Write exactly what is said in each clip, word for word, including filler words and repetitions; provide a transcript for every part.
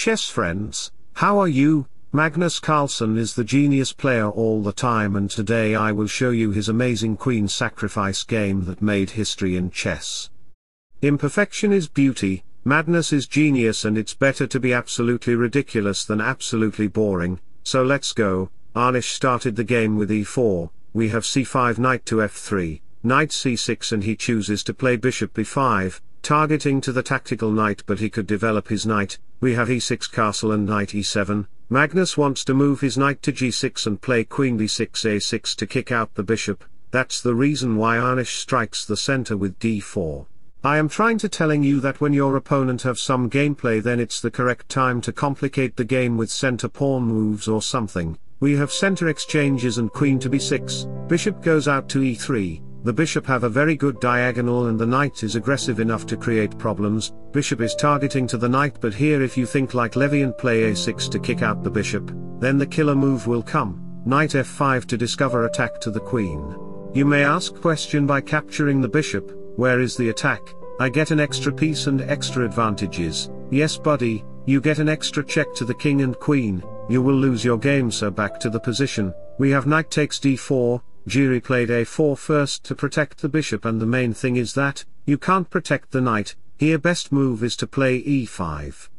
Chess friends, how are you? Magnus Carlsen is the genius player all the time, and today I will show you his amazing queen sacrifice game that made history in chess. Imperfection is beauty, madness is genius, and it's better to be absolutely ridiculous than absolutely boring, so let's go. Anish started the game with e four, we have c five, knight to f three, knight c six, and he chooses to play bishop b five, targeting to the tactical knight, but he could develop his knight. We have e six, castle, and knight e seven. Magnus wants to move his knight to g six and play queen b six a six to kick out the bishop. That's the reason why Anish strikes the center with d four. I am trying to telling you that when your opponent have some gameplay, then it's the correct time to complicate the game with center pawn moves or something. We have center exchanges and queen to b six, bishop goes out to e three. The bishop have a very good diagonal, and the knight is aggressive enough to create problems. Bishop is targeting to the knight, but here if you think like Levy and play a six to kick out the bishop, then the killer move will come, knight f five to discover attack to the queen. You may ask question by capturing the bishop, where is the attack? I get an extra piece and extra advantages. Yes buddy, you get an extra check to the king and queen, you will lose your game. So back to the position, we have knight takes d four, Giri played a four first to protect the bishop, and the main thing is that you can't protect the knight. Here best move is to play e five.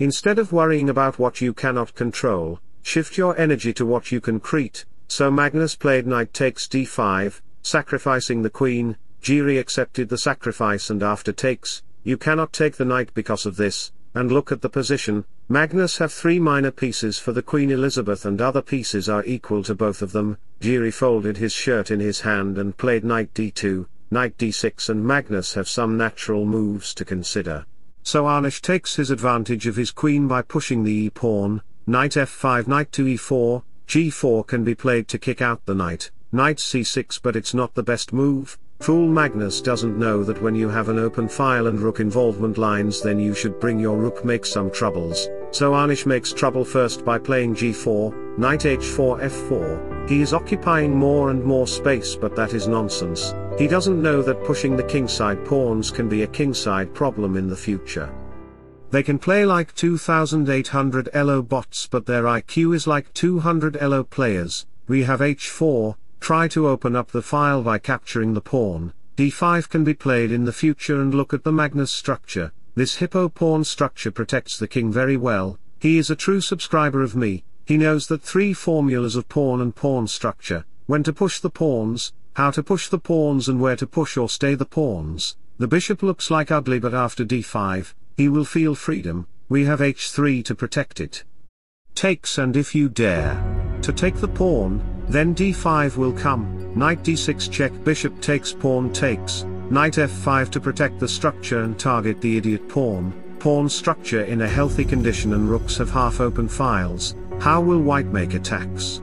Instead of worrying about what you cannot control, shift your energy to what you concrete. So Magnus played knight takes d five, sacrificing the queen. Giri accepted the sacrifice, and after takes, you cannot take the knight because of this. And look at the position, Magnus have three minor pieces for the Queen Elizabeth, and other pieces are equal to both of them. Giri folded his shirt in his hand and played knight d two, knight d six, and Magnus have some natural moves to consider. So Anish takes his advantage of his queen by pushing the e-pawn, knight f five, knight to e four, g four can be played to kick out the knight, knight c six, but it's not the best move. Fool Magnus doesn't know that when you have an open file and rook involvement lines, then you should bring your rook, make some troubles. So Anish makes trouble first by playing g four, knight h four, f four. He is occupying more and more space, but that is nonsense. He doesn't know that pushing the kingside pawns can be a kingside problem in the future. They can play like two thousand eight hundred Elo bots, but their I Q is like two hundred Elo players. We have h four. Try to open up the file by capturing the pawn. d five can be played in the future, and look at the Magnus structure. This hippo pawn structure protects the king very well. He is a true subscriber of me. He knows that three formulas of pawn and pawn structure, when to push the pawns, how to push the pawns, and where to push or stay the pawns. The bishop looks like ugly, but after d five, he will feel freedom. We have h three to protect it. Takes, and if you dare to take the pawn, then d five will come, knight d six check, bishop takes, pawn takes, knight f five to protect the structure and target the idiot pawn. Pawn structure in a healthy condition, and rooks have half open files. How will white make attacks?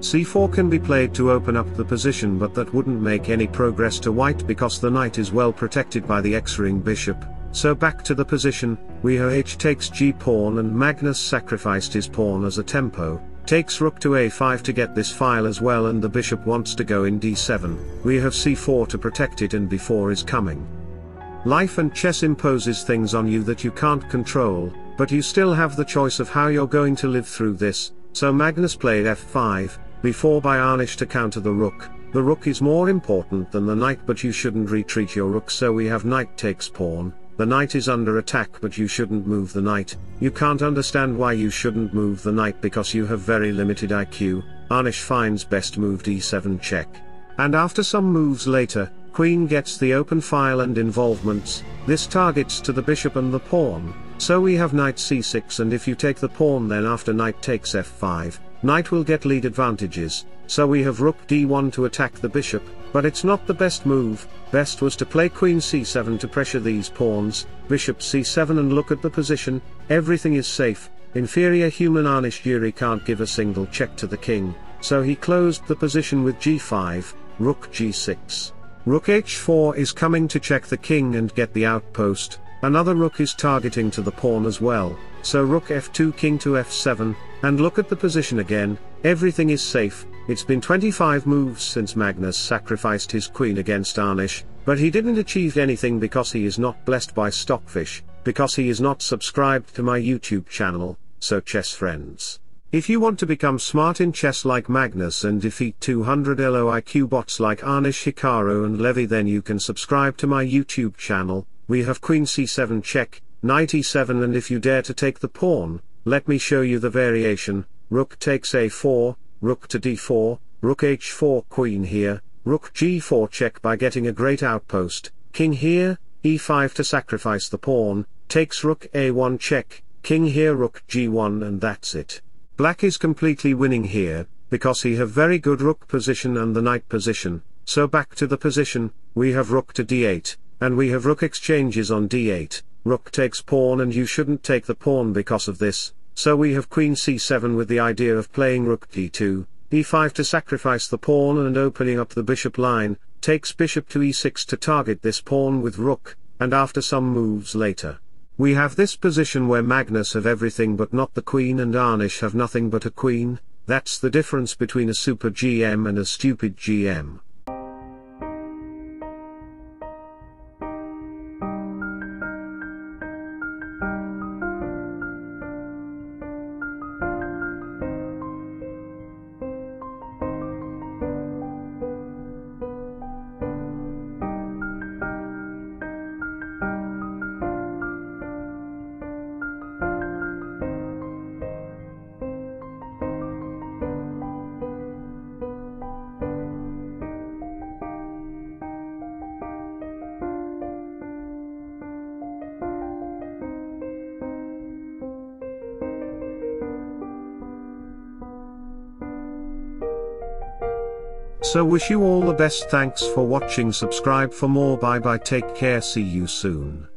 c four can be played to open up the position, but that wouldn't make any progress to white because the knight is well protected by the x-ring bishop. So back to the position, we have h takes g pawn, and Magnus sacrificed his pawn as a tempo. Takes rook to a five to get this file as well, and the bishop wants to go in d seven, we have c four to protect it, and b four is coming. Life and chess imposes things on you that you can't control, but you still have the choice of how you're going to live through this. So Magnus played f five, b four by Anish to counter the rook. The rook is more important than the knight, but you shouldn't retreat your rook, so we have knight takes pawn. The knight is under attack, but you shouldn't move the knight. You can't understand why you shouldn't move the knight because you have very limited I Q. Anish finds best move d seven check. And after some moves later, queen gets the open file and involvements. This targets to the bishop and the pawn. So we have knight c six, and if you take the pawn, then after knight takes f five, knight will get lead advantages. So we have rook d one to attack the bishop, but it's not the best move. Best was to play queen c seven to pressure these pawns, bishop c seven, and look at the position, everything is safe. Inferior human Anish Giri can't give a single check to the king, so he closed the position with g five, rook g six. Rook h four is coming to check the king and get the outpost. Another rook is targeting to the pawn as well, so rook f two, king to f seven, and look at the position again, everything is safe. It's been twenty-five moves since Magnus sacrificed his queen against Anish, but he didn't achieve anything because he is not blessed by Stockfish. because he is not subscribed to my YouTube channel, so chess friends, if you want to become smart in chess like Magnus and defeat two hundred L O I Q bots like Anish Hikaru and Levy, then you can subscribe to my YouTube channel. We have queen c seven check, knight e seven, and if you dare to take the pawn, let me show you the variation: rook takes a four, rook to d four, rook h four, queen here, rook g four check by getting a great outpost, king here, e five to sacrifice the pawn, takes rook a one check, king here, rook g one, and that's it. Black is completely winning here, because he have very good rook position and the knight position. So back to the position, we have rook to d eight, and we have rook exchanges on d eight, rook takes pawn, and you shouldn't take the pawn because of this, so we have queen c seven with the idea of playing rook d two, e five to sacrifice the pawn and opening up the bishop line, takes bishop to e six to target this pawn with rook, and after some moves later, we have this position where Magnus have everything but not the queen and Anish have nothing but a queen. That's the difference between a super G M and a stupid G M. So wish you all the best. Thanks for watching. Subscribe for more. Bye bye. Take care. See you soon.